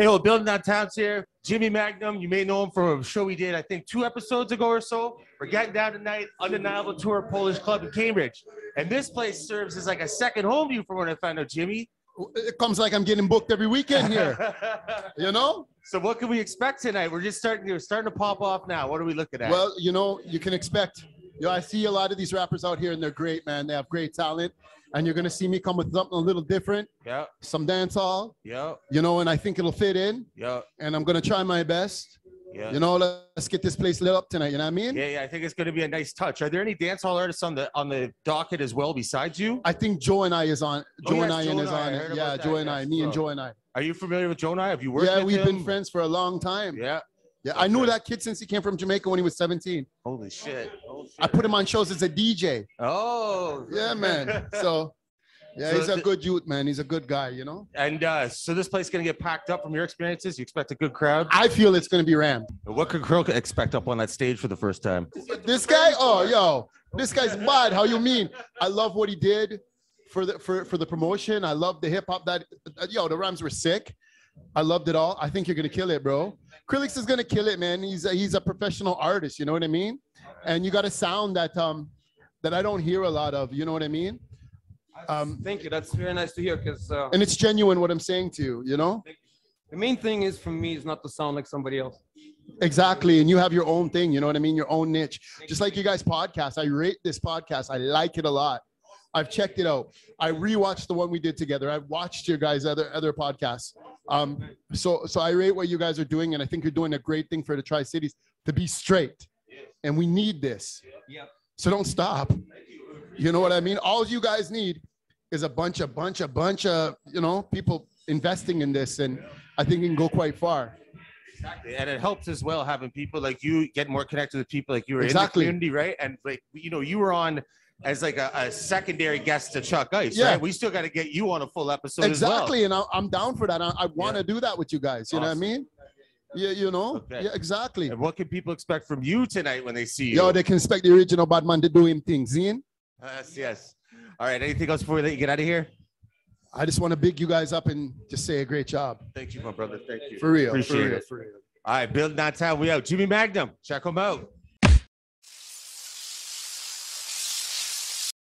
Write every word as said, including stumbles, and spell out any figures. Hey, yo, Building Downtown's here. Jimmy Magnum, you may know him from a show we did, I think, two episodes ago or so. We're getting down tonight, Undeniable Tour Polish Club in Cambridge. And this place serves as like a second home view from what I found out, Jimmy. It comes like I'm getting booked every weekend here, you know? So what can we expect tonight? We're just starting, we're starting to pop off now. What are we looking at? Well, you know, you can expect, you know, I see a lot of these rappers out here and they're great, man. They have great talent. And you're going to see me come with something a little different. Yeah. Some dancehall. Yeah. You know, and I think it'll fit in. Yeah. And I'm going to try my best. Yeah. You know, let's get this place lit up tonight. You know what I mean? Yeah, yeah. I think it's going to be a nice touch. Are there any dancehall artists on the on the docket as well besides you? I think Gjonai is on. Oh, Gjonai yes, is on it. Yeah, Gjonai. Me and Gjonai. Are you familiar with Gjonai? Have you worked? Yeah, with we've him? been friends for a long time. Yeah. Yeah, I knew that kid since he came from Jamaica when he was seventeen. Holy shit. Holy shit. I put him on shows as a D J. Oh. Yeah, man. So, yeah, so he's a good youth, man. He's a good guy, you know? And uh, so this place is going to get packed up from your experiences? You expect a good crowd? I feel it's going to be rammed. What could Krilix expect up on that stage for the first time? This guy? Oh, yo. This guy's mad. How you mean? I love what he did for the, for, for the promotion. I love the hip-hop that, yo, the rhymes were sick. I loved it all. I think you're going to kill it, bro. Krilix is going to kill it, man. He's a, he's a professional artist, you know what I mean? And you got a sound that um that I don't hear a lot of, you know what I mean? Um, Thank you. That's very nice to hear. Cause, uh, and it's genuine what I'm saying to you, you know? The main thing is for me is not to sound like somebody else. Exactly. And you have your own thing, you know what I mean? Your own niche. Just like you guys' podcast. I rate this podcast. I like it a lot. I've checked it out. I rewatched the one we did together. I've watched your guys' other other podcasts. Um, so so I rate what you guys are doing, and I think you're doing a great thing for the Tri-Cities to be straight. And we need this. So don't stop. You know what I mean? All you guys need is a bunch, a bunch, a bunch of, you know, people investing in this, and I think you can go quite far. Exactly. And it helps as well having people like you get more connected with people like you were exactly. in the community, right? And like, you know, you were on as like a, a secondary guest to Chuck Ice, yeah. right? We still got to get you on a full episode exactly, as well. And I, I'm down for that. I, I want to yeah. do that with you guys, you awesome. know what I mean? Yeah, you know? Okay. Yeah, exactly. And what can people expect from you tonight when they see you? Yo, they can expect the original bad man to do him things, Zine. Yes, yes. All right, anything else before we let you get out of here? I just want to big you guys up and just say a great job. Thank you, my brother. Thank you. For real. Appreciate for real, it. For real. All right, Building Downtown, we out. Jimmy Magnum, check him out.